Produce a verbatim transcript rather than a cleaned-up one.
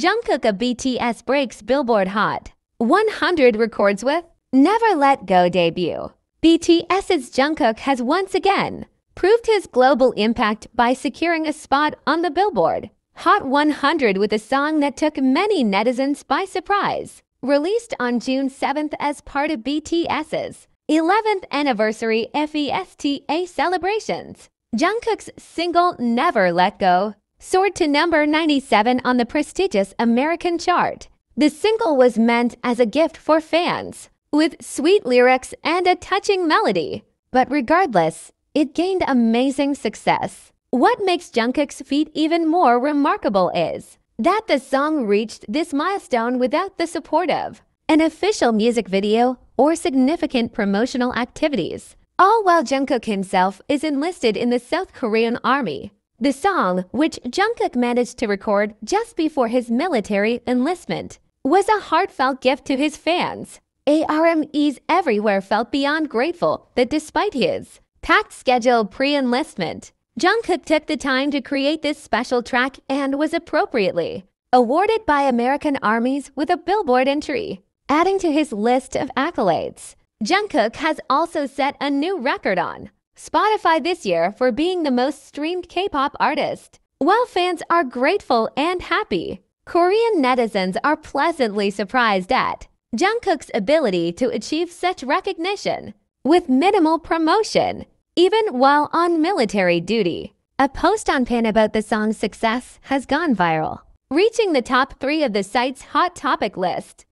Jungkook of B T S breaks Billboard Hot one hundred records with Never Let Go debut. BTS's Jungkook has once again proved his global impact by securing a spot on the Billboard Hot one hundred with a song that took many netizens by surprise. Released on June seventh as part of BTS's eleventh anniversary FESTA celebrations, Jungkook's single Never Let Go soared to number ninety-seven on the prestigious American chart. The single was meant as a gift for fans, with sweet lyrics and a touching melody. But regardless, it gained amazing success. What makes Jungkook's feat even more remarkable is that the song reached this milestone without the support of an official music video or significant promotional activities, all while Jungkook himself is enlisted in the South Korean Army. The song, which Jungkook managed to record just before his military enlistment, was a heartfelt gift to his fans. ARMYs everywhere felt beyond grateful that despite his packed schedule pre-enlistment, Jungkook took the time to create this special track and was appropriately awarded by American armies with a Billboard entry. Adding to his list of accolades, Jungkook has also set a new record on Spotify this year for being the most streamed K-pop artist. While fans are grateful and happy, Korean netizens are pleasantly surprised at Jungkook's ability to achieve such recognition with minimal promotion, even while on military duty. A post on Pan about the song's success has gone viral, reaching the top three of the site's hot topic list.